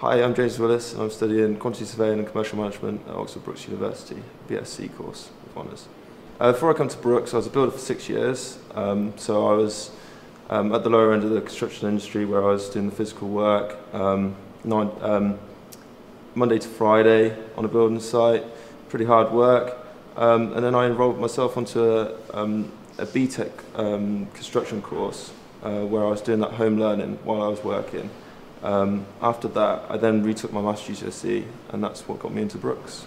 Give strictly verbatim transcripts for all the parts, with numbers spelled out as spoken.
Hi, I'm James Willis and I'm studying Quantity Surveying and Commercial Management at Oxford Brookes University, B T E C course with honours. Uh, before I come to Brookes, I was a builder for six years, um, so I was um, at the lower end of the construction industry where I was doing the physical work, um, nine, um, Monday to Friday on a building site, pretty hard work, um, and then I enrolled myself onto a, um, a B TEC um, construction course uh, where I was doing that home learning while I was working. Um, after that, I then retook my Maths G T S C, and that's what got me into Brookes.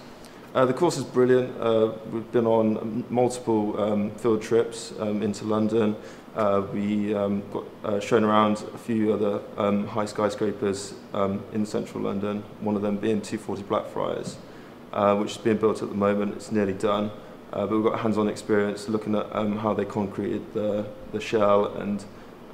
Uh, the course is brilliant. Uh, we've been on multiple um, field trips um, into London. Uh, we um, got uh, shown around a few other um, high skyscrapers um, in central London, one of them being two forty Blackfriars, uh, which is being built at the moment. It's nearly done, uh, but we've got hands-on experience looking at um, how they concreted the, the shell and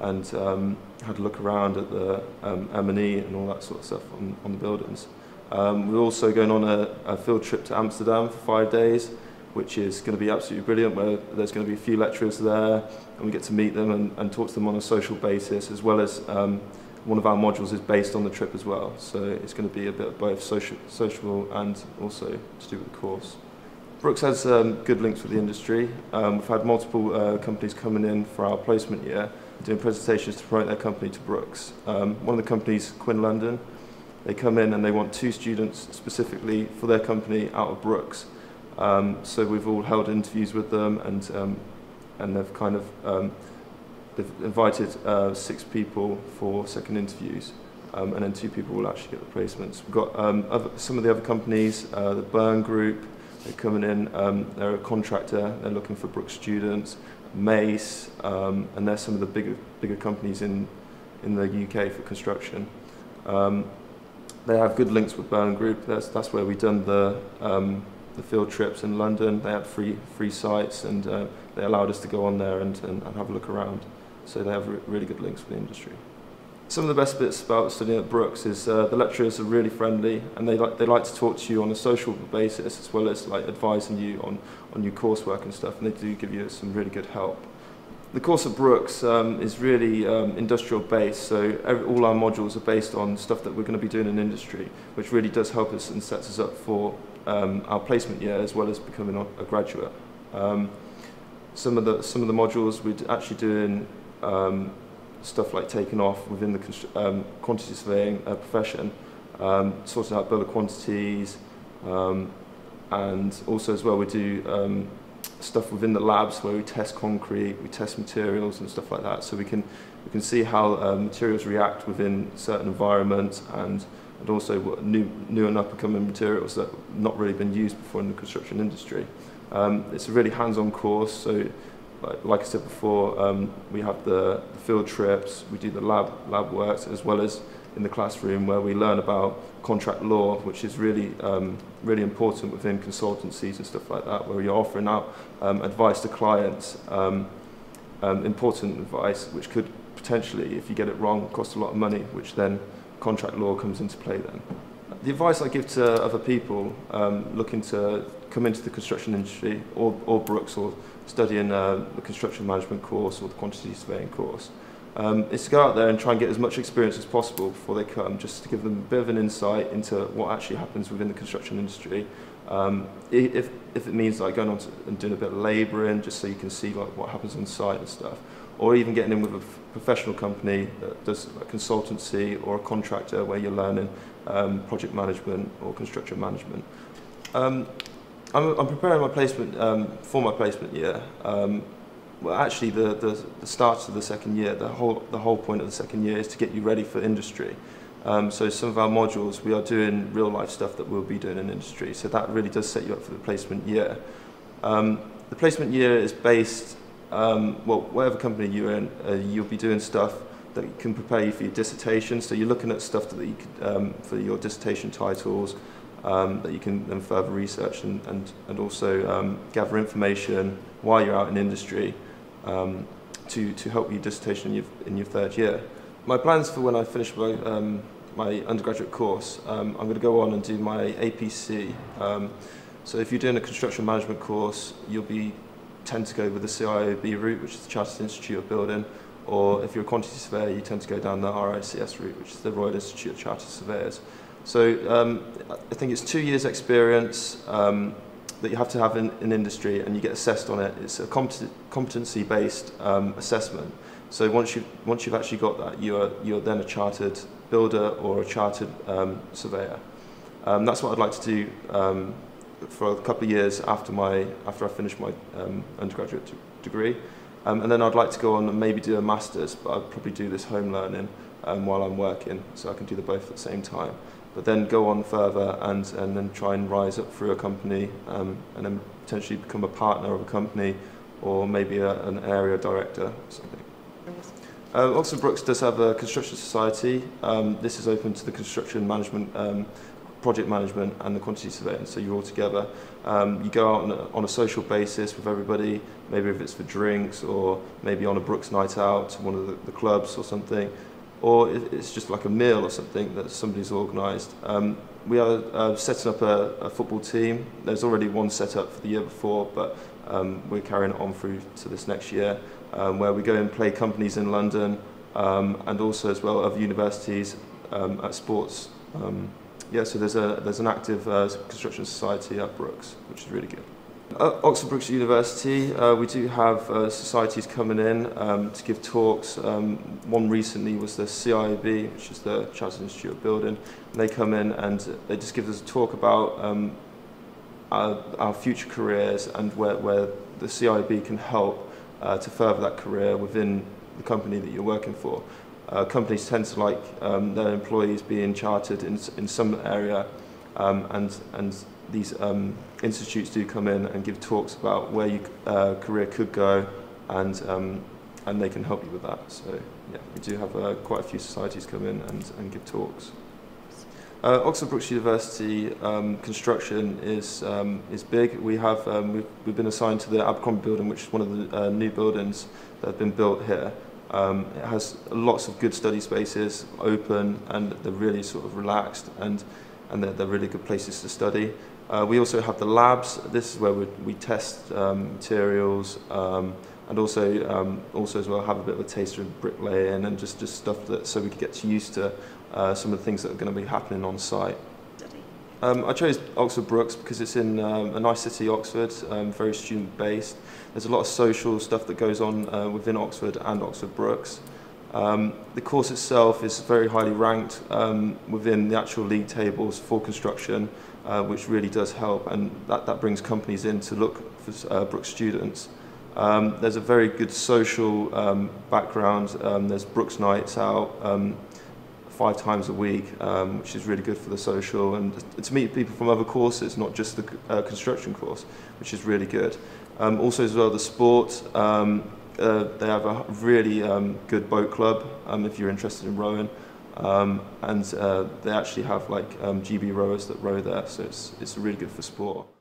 and um, had a look around at the um, M and E and all that sort of stuff on, on the buildings. Um, we're also going on a, a field trip to Amsterdam for five days, which is going to be absolutely brilliant, where there's going to be a few lecturers there and we get to meet them and, and talk to them on a social basis, as well as um, one of our modules is based on the trip as well. So it's going to be a bit of both social, social and also to do with the course. Brookes has um, good links with the industry. Um, we've had multiple uh, companies coming in for our placement year, doing presentations to promote their company to Brookes. Um, one of the companies, Quinn London, they come in and they want two students specifically for their company out of Brookes. Um, so we've all held interviews with them, and um, and they've kind of um, they've invited uh, six people for second interviews, um, and then two people will actually get the placements. We've got um, other, some of the other companies, uh, the Byrne Group. They're coming in, um, they're a contractor, they're looking for Brookes students, Mace, um, and they're some of the bigger, bigger companies in, in the U K for construction. Um, they have good links with Byrne Group. That's, that's where we've done the, um, the field trips in London. They had free, free sites, and uh, they allowed us to go on there and, and, and have a look around. So they have re really good links with the industry. Some of the best bits about studying at Brookes is uh, the lecturers are really friendly, and they like, they like to talk to you on a social basis, as well as like advising you on, on your coursework and stuff, and they do give you some really good help. The course at Brookes um, is really um, industrial based, so every, all our modules are based on stuff that we're going to be doing in industry, which really does help us and sets us up for um, our placement year, as well as becoming a graduate. Um, some, of the, some of the modules we're actually doing um, stuff like taking off within the um, quantity surveying uh, profession, um, sorting out builder quantities, um, and also as well we do um, stuff within the labs where we test concrete, we test materials and stuff like that, so we can we can see how uh, materials react within certain environments, and and also new new and up and coming materials that have not really been used before in the construction industry. Um, it's a really hands-on course, so. Like, like I said before, um, we have the, the field trips, we do the lab, lab works, as well as in the classroom where we learn about contract law, which is really, um, really important within consultancies and stuff like that, where you're offering out um, advice to clients, um, um, important advice, which could potentially, if you get it wrong, cost a lot of money, which then contract law comes into play then. The advice I give to other people um, looking to come into the construction industry, or, or Brookes, or studying uh, the construction management course or the quantity surveying course, um, is to go out there and try and get as much experience as possible before they come, just to give them a bit of an insight into what actually happens within the construction industry. Um, if, if it means like going on to, and doing a bit of labouring, just so you can see like what happens on site and stuff, or even getting in with a professional company that does a consultancy or a contractor where you're learning um, project management or construction management. Um, I'm, I'm preparing my placement um, for my placement year. Um, well, actually, the, the, the start of the second year, the whole, the whole point of the second year is to get you ready for industry. Um, so some of our modules, we are doing real life stuff that we'll be doing in industry. So that really does set you up for the placement year. Um, the placement year is based Um, well, whatever company you're in, uh, you'll be doing stuff that can prepare you for your dissertation. So you're looking at stuff that you could, um, for your dissertation titles um, that you can then further research and, and, and also um, gather information while you're out in industry um, to, to help your dissertation in your, in your third year. My plans for when I finish my, um, my undergraduate course, um, I'm going to go on and do my A P C. Um, so if you're doing a construction management course, you'll be tend to go with the C I O B route, which is the Chartered Institute of Building, or if you're a quantity surveyor, you tend to go down the R I C S route, which is the Royal Institute of Chartered Surveyors. So um, I think it's two years experience um, that you have to have in, in industry, and you get assessed on it. It's a competency-based um, assessment. So once you've, once you've actually got that, you're, you're then a chartered builder or a chartered um, surveyor. Um, that's what I'd like to do um, for a couple of years after, my, after I finish my um, undergraduate degree. Um, and then I'd like to go on and maybe do a master's, but I'd probably do this home learning um, while I'm working, so I can do the both at the same time. But then go on further and, and then try and rise up through a company um, and then potentially become a partner of a company, or maybe a, an area director or something. Uh, Oxford Brookes does have a construction society. Um, this is open to the construction management, um, project management and the quantity surveying, so you're all together. Um, you go out on a, on a social basis with everybody, maybe if it's for drinks or maybe on a Brookes night out to one of the, the clubs or something, or it's just like a meal or something that somebody's organised. Um, we are uh, setting up a, a football team. There's already one set up for the year before, but um, we're carrying it on through to this next year, um, where we go and play companies in London um, and also as well other universities um, at sports. Um, yeah, so there's, a, there's an active uh, construction society at Brookes, which is really good. At Oxford Brookes University, uh, we do have uh, societies coming in um, to give talks. Um, one recently was the C I O B, which is the Chartered Institute of Building. And they come in and they just give us a talk about um, our, our future careers and where, where the C I O B can help uh, to further that career within the company that you're working for. Uh, companies tend to like um, their employees being chartered in, in some area, um, and and. These um, institutes do come in and give talks about where your uh, career could go, and um, and they can help you with that. So yeah, we do have uh, quite a few societies come in and, and give talks. Uh, Oxford Brookes University um, construction is um, is big. We have um, we've, we've been assigned to the Abercrombie building, which is one of the uh, new buildings that have been built here. Um, it has lots of good study spaces, open, and they're really sort of relaxed, and and they're, they're really good places to study. Uh, we also have the labs. This is where we, we test um, materials, um, and also um, also as well have a bit of a taster of bricklaying and just just stuff that so we could get used to uh, some of the things that are going to be happening on site. Um, I chose Oxford Brookes because it's in um, a nice city, Oxford, um, very student based. There's a lot of social stuff that goes on uh, within Oxford and Oxford Brookes. Um, the course itself is very highly ranked um, within the actual league tables for construction, uh, which really does help, and that, that brings companies in to look for uh, Brookes students. Um, there's a very good social um, background. Um, there's Brookes nights out um, five times a week, um, which is really good for the social, and to meet people from other courses, not just the uh, construction course, which is really good. Um, also as well, the sport. Um, Uh, they have a really um, good boat club um, if you're interested in rowing, um, and uh, they actually have like um, G B rowers that row there, so it's, it's really good for sport.